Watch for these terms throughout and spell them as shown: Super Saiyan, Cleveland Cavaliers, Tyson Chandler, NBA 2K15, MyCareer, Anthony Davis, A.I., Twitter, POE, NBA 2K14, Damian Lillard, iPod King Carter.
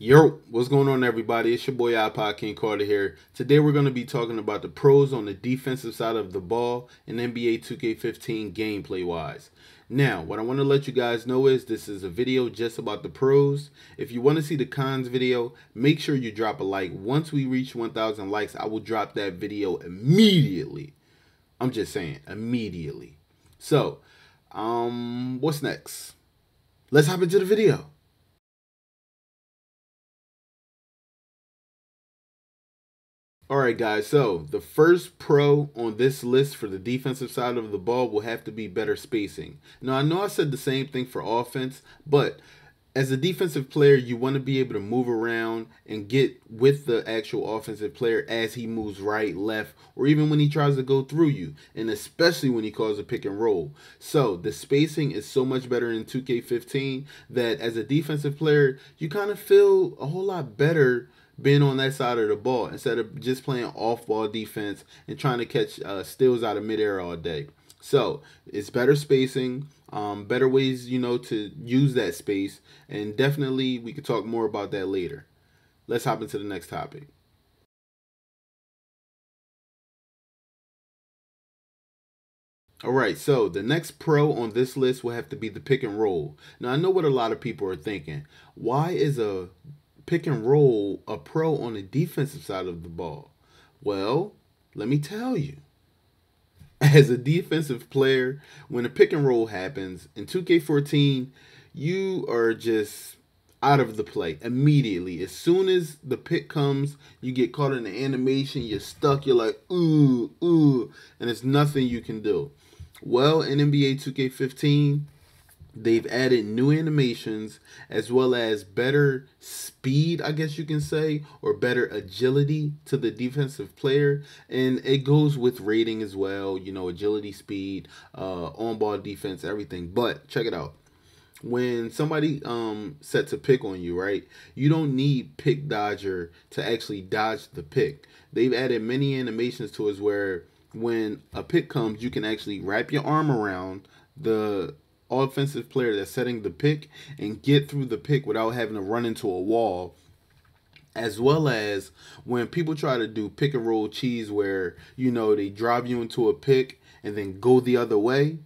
Yo, what's going on everybody? It's your boy iPod King Carter here. Today we're going to be talking about the pros on the defensive side of the ball and NBA 2K15 gameplay wise. Now, what I want to let you guys know is this is a video just about the pros. If you want to see the cons video, make sure you drop a like. Once we reach 1,000 likes, I will drop that video immediately. I'm just saying, immediately. So, what's next? Let's hop into the video. Alright guys, so the first pro on this list for the defensive side of the ball will have to be better spacing. Now I know I said the same thing for offense, but as a defensive player you want to be able to move around and get with the actual offensive player as he moves right, left, or even when he tries to go through you, and especially when he calls a pick and roll. So the spacing is so much better in 2K15 that as a defensive player you kind of feel a whole lot better being on that side of the ball instead of just playing off-ball defense and trying to catch steals out of midair all day. So it's better spacing, better ways, you know, to use that space, and definitely we could talk more about that later. Let's hop into the next topic. Alright, so the next pro on this list will have to be the pick and roll. Now I know what a lot of people are thinking. Why is a pick and roll a pro on the defensive side of the ball? Well, let me tell you. As a defensive player, when a pick and roll happens in 2K14, you are just out of the play immediately. As soon as the pick comes, you get caught in the animation, you're stuck, you're like, ooh, ooh, and there's nothing you can do. Well, in NBA 2K15, they've added new animations as well as better speed, I guess you can say, or better agility to the defensive player. And it goes with rating as well, you know, agility, speed, on-ball defense, everything. But check it out. When somebody sets a pick on you, right, you don't need Pick Dodger to actually dodge the pick. They've added many animations to us where when a pick comes, you can actually wrap your arm around the offensive player that's setting the pick and get through the pick without having to run into a wall. As well as when people try to do pick and roll cheese where, you know, they drive you into a pick and then go the other way,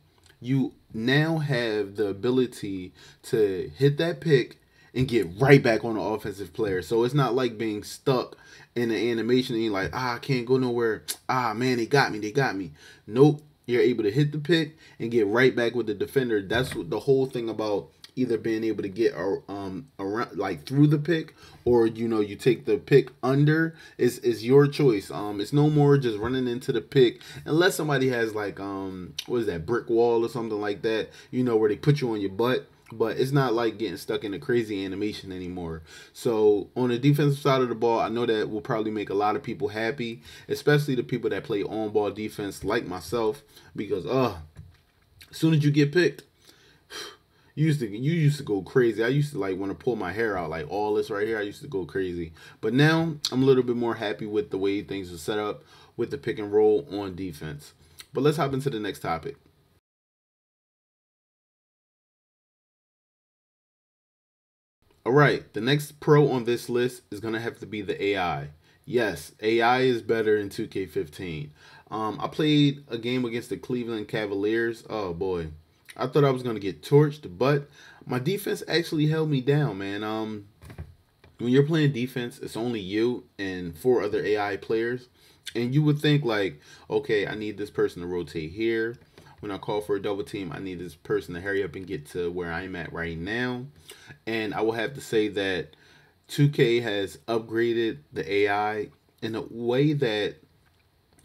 you now have the ability to hit that pick and get right back on the offensive player. So it's not like being stuck in the animation and you're like, ah, I can't go nowhere, ah man, they got me, they got me. Nope. You're able to hit the pick and get right back with the defender. That's what the whole thing about either being able to get around, like through the pick, or, you know, you take the pick under. Is your choice. It's no more just running into the pick unless somebody has like what is that, brick wall or something like that, you know, where they put you on your butt. But it's not like getting stuck in a crazy animation anymore. So on the defensive side of the ball, I know that will probably make a lot of people happy, especially the people that play on-ball defense like myself, because as soon as you get picked, you used to go crazy. I used to like want to pull my hair out, like all this right here. I used to go crazy. But now I'm a little bit more happy with the way things are set up with the pick and roll on defense. But let's hop into the next topic. Alright, the next pro on this list is going to have to be the AI. Yes, AI is better in 2K15. I played a game against the Cleveland Cavaliers. Oh boy, I thought I was going to get torched, but my defense actually held me down, man. When you're playing defense, it's only you and 4 other AI players. And you would think like, okay, I need this person to rotate here. When I call for a double team, I need this person to hurry up and get to where I'm at right now. And I will have to say that 2K has upgraded the AI in a way that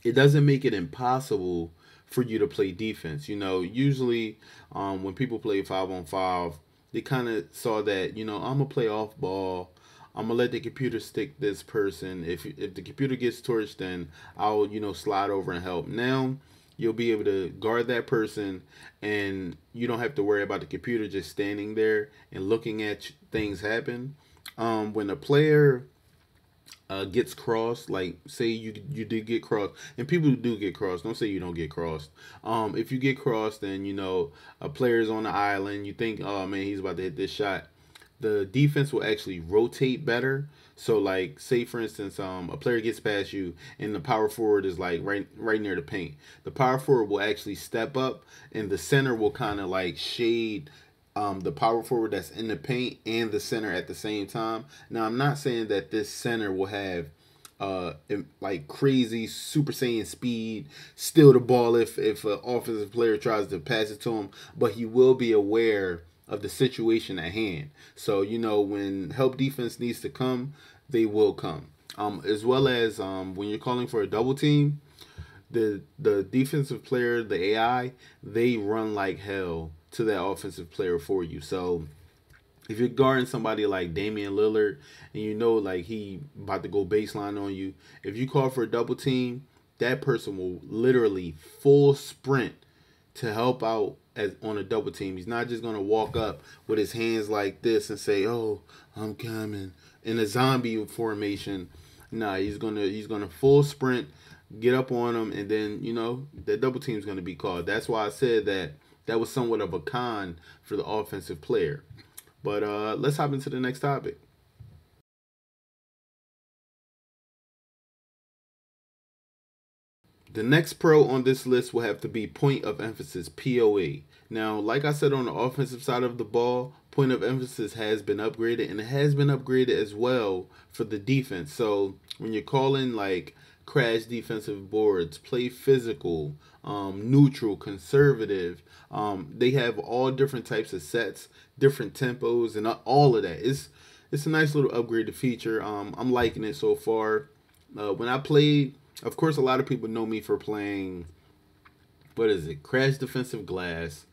it doesn't make it impossible for you to play defense. You know, usually when people play 5-on-5, they kind of saw that, you know, I'm going to play off ball. I'm going to let the computer stick this person. If the computer gets torched, then I'll, you know, slide over and help. Now you'll be able to guard that person and you don't have to worry about the computer just standing there and looking at things happen. When a player gets crossed, like say you did get crossed, and people do get crossed, don't say you don't get crossed. If you get crossed and, you know, a player is on the island, you think, oh man, he's about to hit this shot. the defense will actually rotate better. So, like, say, for instance, a player gets past you and the power forward is, like, right near the paint. The power forward will actually step up and the center will kind of, like, shade the power forward that's in the paint and the center at the same time. Now, I'm not saying that this center will have, like, crazy Super Saiyan speed, steal the ball if an offensive player tries to pass it to him, but he will be aware of the situation at hand. So, you know, when help defense needs to come, they will come. As well as when you're calling for a double team, the defensive player, the AI, they run like hell to that offensive player for you. So if you're guarding somebody like Damian Lillard and you know, like, he about to go baseline on you, if you call for a double team, that person will literally full sprint to help out as on a double team. He's not just going to walk up with his hands like this and say, "Oh, I'm coming," in a zombie formation. Nah, he's going to full sprint, get up on him, and then, you know, the double team's going to be called. That's why I said that was somewhat of a con for the offensive player. But let's hop into the next topic. The next pro on this list will have to be point of emphasis, POE. Now, like I said, on the offensive side of the ball, point of emphasis has been upgraded, and it has been upgraded as well for the defense. So when you're calling, like, crash defensive boards, play physical, neutral, conservative, they have all different types of sets, different tempos, and all of that. It's a nice little upgraded feature. I'm liking it so far. When I played, of course, a lot of people know me for playing, what is it, crash defensive glass,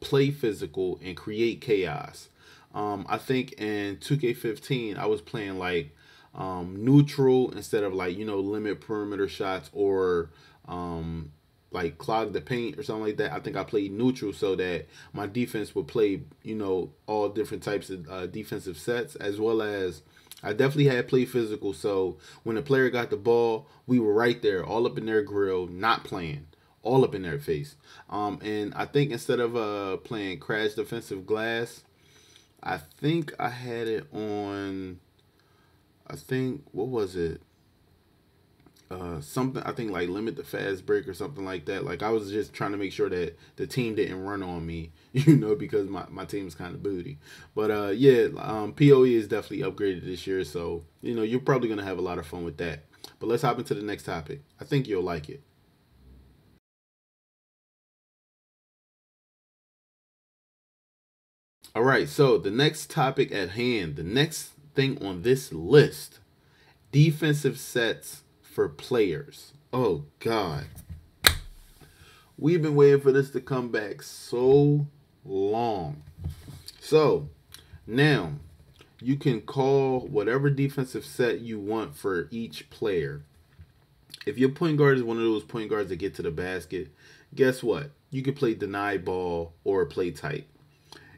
play physical, and create chaos. I think in 2K15, I was playing, like, neutral instead of, like, you know, limit perimeter shots or, like, clog the paint or something like that. I think I played neutral so that my defense would play, you know, all different types of defensive sets, as well as I definitely had play physical, so when the player got the ball, we were right there, all up in their grill, not playing, all up in their face. And I think instead of playing crash defensive glass, I think I had it on, I think, what was it? Something, I think, like, limit the fast break or something like that. Like, I was just trying to make sure that the team didn't run on me, you know, because my team's kind of booty. But yeah, POE is definitely upgraded this year, so, you know, you're probably going to have a lot of fun with that. But let's hop into the next topic. I think you'll like it. All right, so the next topic at hand, the next thing on this list, defensive sets for players. Oh God, we've been waiting for this to come back so long. So now you can call whatever defensive set you want for each player. If your point guard is one of those point guards that get to the basket, guess what? You can play deny ball or play tight.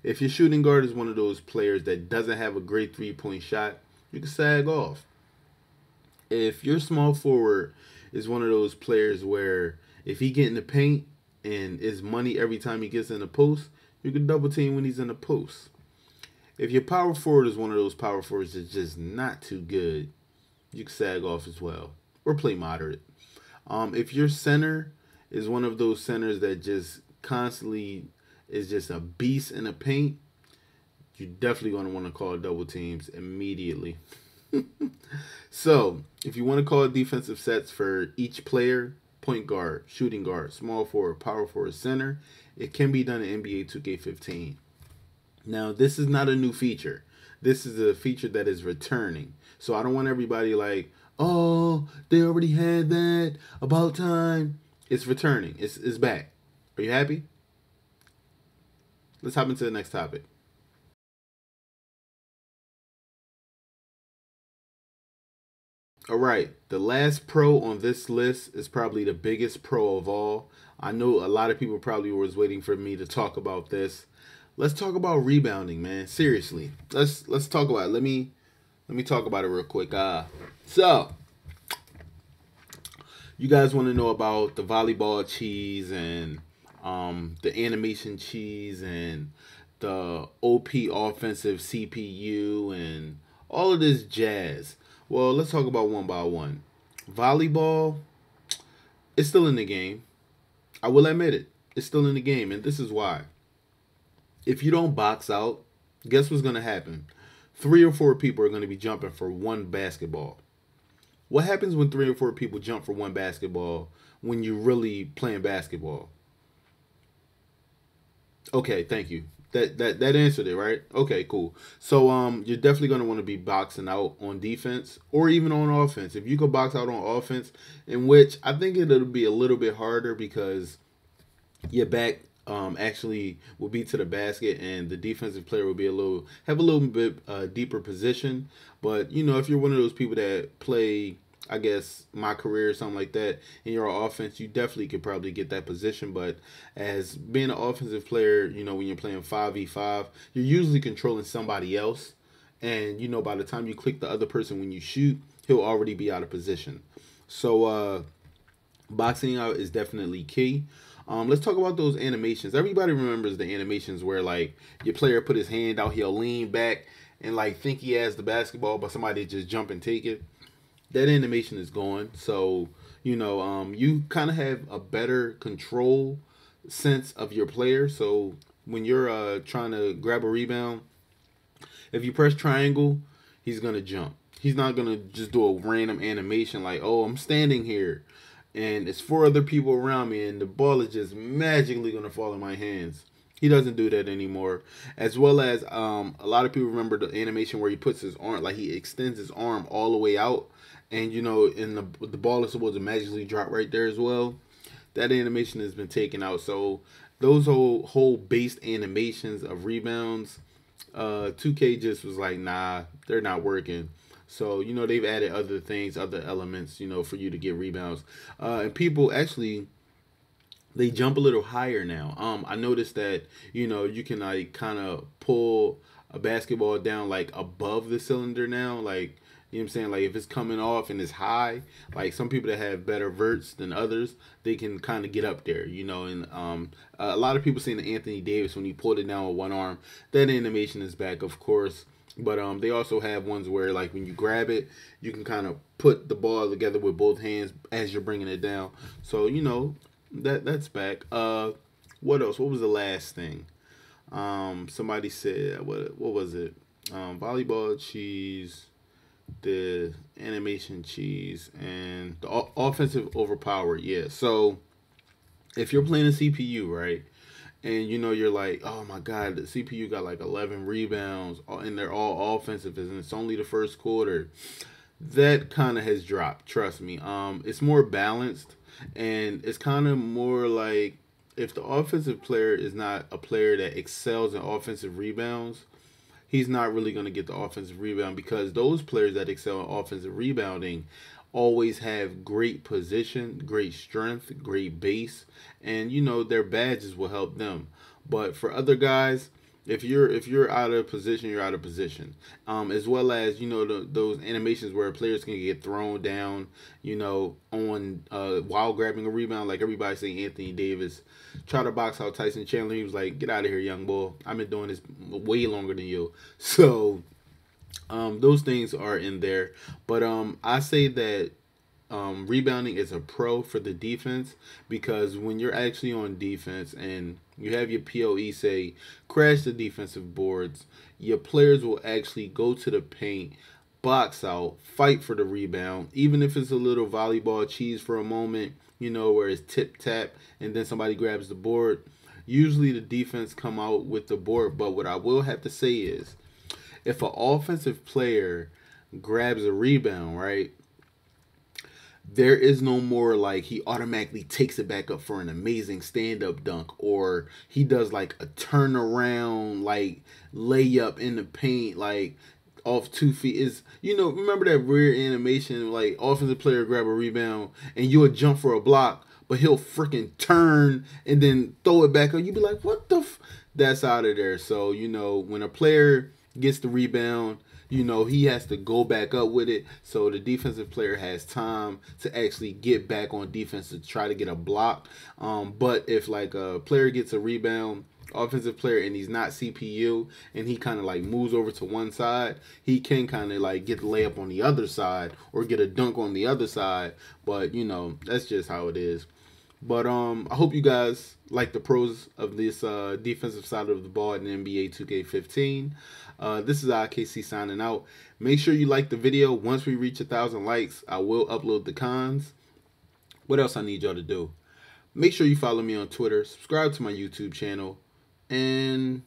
If your shooting guard is one of those players that doesn't have a great three-point shot, you can sag off. If your small forward is one of those players where if he get in the paint and is money every time he gets in the post, you can double team when he's in the post. If your power forward is one of those power forwards that's just not too good, you can sag off as well or play moderate. If your center is one of those centers that just constantly is just a beast in the paint, you're definitely going to want to call double teams immediately. So, if you want to call defensive sets for each player, point guard, shooting guard, small forward, power forward, center, it can be done in NBA 2K15. Now, this is not a new feature. This is a feature that is returning. So, I don't want everybody like, oh, they already had that, about time. It's returning. It's back. Are you happy? Let's hop into the next topic. All right, the last pro on this list is probably the biggest pro of all. I know a lot of people probably was waiting for me to talk about this. Let's talk about rebounding, man. Seriously, let's talk about it. Let me talk about it real quick. So you guys want to know about the volleyball cheese and the animation cheese and the OP offensive CPU and all of this jazz. Well, let's talk about one by one. Volleyball, it's still in the game. I will admit it. It's still in the game, and this is why. If you don't box out, guess what's going to happen? 3 or 4 people are going to be jumping for one basketball. What happens when 3 or 4 people jump for one basketball when you're really playing basketball? Okay, thank you. That answered it, right? Okay, cool. So you're definitely going to want to be boxing out on defense or even on offense. If you could box out on offense, in which I think it'll be a little bit harder because your back actually will be to the basket and the defensive player will be have a little bit deeper position. But, you know, if you're one of those people that play, I guess, My Career or something like that, and you're on offense, you definitely could probably get that position. But as being an offensive player, you know, when you're playing 5v5, you're usually controlling somebody else. And, you know, by the time you click the other person when you shoot, he'll already be out of position. So boxing out is definitely key. Let's talk about those animations. Everybody remembers the animations where, like, your player put his hand out, he'll lean back and, like, think he has the basketball, but somebody just jump and take it. That animation is gone. So, you know, you kind of have a better control sense of your player. So when you're trying to grab a rebound, if you press triangle, he's going to jump. He's not going to just do a random animation like, oh, I'm standing here and it's 4 other people around me, and the ball is just magically going to fall in my hands. He doesn't do that anymore. As well as a lot of people remember the animation where he puts his arm, like he extends his arm all the way out, and, you know, and the ball is supposed to magically drop right there as well. That animation has been taken out. So those whole based animations of rebounds, 2K just was like, nah, they're not working. So, you know, they've added other things, other elements, you know, for you to get rebounds. And people actually, they jump a little higher now. I noticed that, you know, you can, like, kind of pull a basketball down, like, above the cylinder now. Like, you know what I'm saying? Like, if it's coming off and it's high, like, some people that have better verts than others, they can kind of get up there, you know. And a lot of people seen the Anthony Davis when he pulled it down with one arm. That animation is back, of course. But they also have ones where, like, when you grab it, you can kind of put the ball together with both hands as you're bringing it down. So, you know, that's back. What else? What was the last thing? Somebody said, what was it? Volleyball cheese, the animation cheese, and the offensive overpowered. Yeah, so if you're playing a CPU, right? And, you know, you're like, oh, my God, the CPU got like 11 rebounds, and they're all offensive, and it's only the first quarter. That kind of has dropped, trust me. It's more balanced, and it's kind of more like if the offensive player is not a player that excels in offensive rebounds, he's not really going to get the offensive rebound, because those players that excel in offensive rebounding always have great position, great strength, great base, and, you know, their badges will help them. But for other guys, if you're out of position, you're out of position. As well as, you know, those animations where players can get thrown down, you know, on while grabbing a rebound, like everybody saying Anthony Davis. Try to box out Tyson Chandler. He was like, get out of here, young boy. I've been doing this way longer than you. So those things are in there, but I say that rebounding is a pro for the defense, because when you're actually on defense and you have your POE say crash the defensive boards, your players will actually go to the paint, box out, fight for the rebound, even if it's a little volleyball cheese for a moment, you know, where it's tip tap and then somebody grabs the board. Usually the defense come out with the board, but what I will have to say is, if an offensive player grabs a rebound, right, there is no more like he automatically takes it back up for an amazing stand-up dunk, or he does like a turnaround, like layup in the paint, like off 2 feet. Is, you know, remember that weird animation, like offensive player grab a rebound and you'll jump for a block, but he'll freaking turn and then throw it back up. You'll be like, what the f? That's out of there. So, you know, when a player gets the rebound, you know, he has to go back up with it, so the defensive player has time to actually get back on defense to try to get a block. But if, like, a player gets a rebound offensive player and he's not CPU and he kind of like moves over to one side, he can kind of like get the layup on the other side or get a dunk on the other side. But, you know, that's just how it is. But I hope you guys like the pros of this defensive side of the ball in NBA 2K15. This is IKC signing out. Make sure you like the video. Once we reach 1,000 likes, I will upload the cons. What else I need y'all to do? Make sure you follow me on Twitter, subscribe to my YouTube channel, and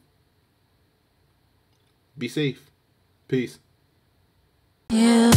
be safe. Peace. Yeah.